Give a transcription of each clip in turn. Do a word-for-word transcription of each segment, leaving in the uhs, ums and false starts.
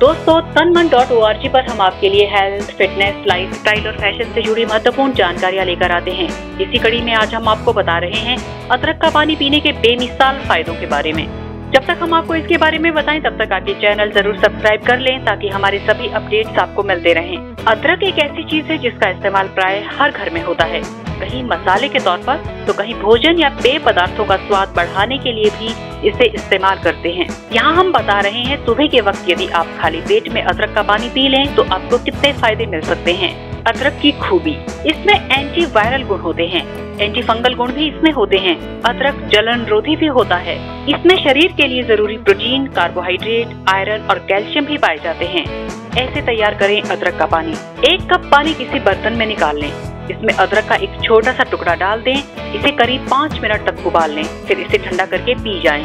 दोस्तों तनमन dot O R G पर हम आपके लिए हेल्थ, फिटनेस, लाइफस्टाइल और फैशन से जुड़ी महत्वपूर्ण जानकारियां लेकर आते हैं। इसी कड़ी में आज हम आपको बता रहे हैं अदरक का पानी पीने के बेमिसाल फायदों के बारे में। जब तक हम आपको इसके बारे में बताएं तब तक आपके चैनल जरूर सब्सक्राइब कर लें ताकि हमारे सभी अपडेट्स आपको मिलते रहें। अदरक एक ऐसी चीज है जिसका इस्तेमाल प्राय हर घर में होता है, कहीं मसाले के तौर पर तो कहीं भोजन या पेय पदार्थों का स्वाद बढ़ाने के लिए भी इसे इस्तेमाल करते हैं। यहाँ हम बता रहे हैं सुबह के वक्त यदि आप खाली पेट में अदरक का पानी पी लें तो आपको कितने फायदे मिल सकते हैं। अदरक की खूबी, इसमें एंटी वायरल गुण होते हैं, एंटी फंगल गुण भी इसमें होते हैं। अदरक जलन रोधी भी होता है। इसमें शरीर के लिए जरूरी प्रोटीन, कार्बोहाइड्रेट, आयरन और कैल्शियम भी पाए जाते हैं। ऐसे तैयार करें अदरक का पानी। एक कप पानी किसी बर्तन में निकाल लें, इसमें अदरक का एक छोटा सा टुकड़ा डाल दें, इसे करीब पाँच मिनट तक उबाल लें, फिर इसे ठंडा करके पी जाएं।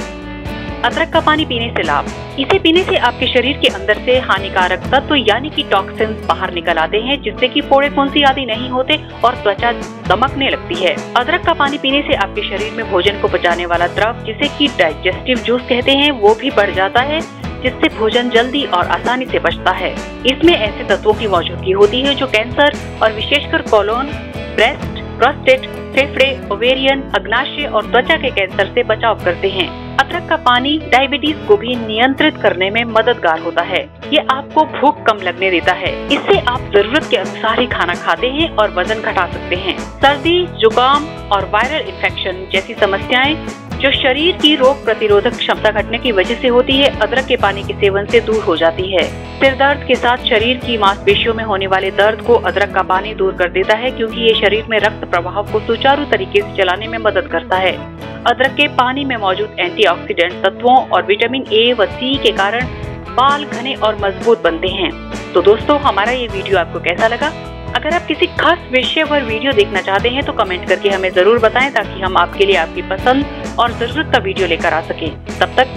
अदरक का पानी पीने से लाभ, इसे पीने से आपके शरीर के अंदर से हानिकारक तत्व यानी कि टॉक्सिन्स बाहर निकल आते हैं, जिससे कि फोड़े फुंसी आदि नहीं होते और त्वचा दमकने लगती है। अदरक का पानी पीने से आपके शरीर में भोजन को पचाने वाला द्रव जिसे कि डाइजेस्टिव जूस कहते हैं वो भी बढ़ जाता है, जिससे भोजन जल्दी और आसानी से पचता है। इसमें ऐसे तत्वों की मौजूदगी होती है जो कैंसर और विशेषकर कोलोन, ब्रेस्ट, प्रोस्टेट, फेफड़े, ओवेरियन, अग्नाशय और त्वचा के कैंसर से बचाव करते हैं। अदरक का पानी डायबिटीज को भी नियंत्रित करने में मददगार होता है। ये आपको भूख कम लगने देता है, इससे आप जरूरत के अनुसार ही खाना खाते हैं और वजन घटा सकते हैं। सर्दी, जुकाम और वायरल इन्फेक्शन जैसी समस्याएं जो शरीर की रोग प्रतिरोधक क्षमता घटने की वजह से होती है, अदरक के पानी के सेवन से दूर हो जाती है। सिर दर्द के साथ शरीर की मांसपेशियों में होने वाले दर्द को अदरक का पानी दूर कर देता है, क्योंकि ये शरीर में रक्त प्रवाह को सुचारू तरीके से चलाने में मदद करता है। अदरक के पानी में मौजूद एंटीऑक्सीडेंट तत्वों और विटामिन ए व सी के कारण बाल घने और मजबूत बनते हैं। तो दोस्तों हमारा ये वीडियो आपको कैसा लगा? अगर आप किसी खास विषय पर वीडियो देखना चाहते हैं तो कमेंट करके हमें जरूर बताएं ताकि हम आपके लिए आपकी पसंद और जरूरत का वीडियो लेकर आ सकें। तब तक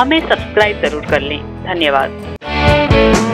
हमें सब्सक्राइब जरूर कर लें। धन्यवाद।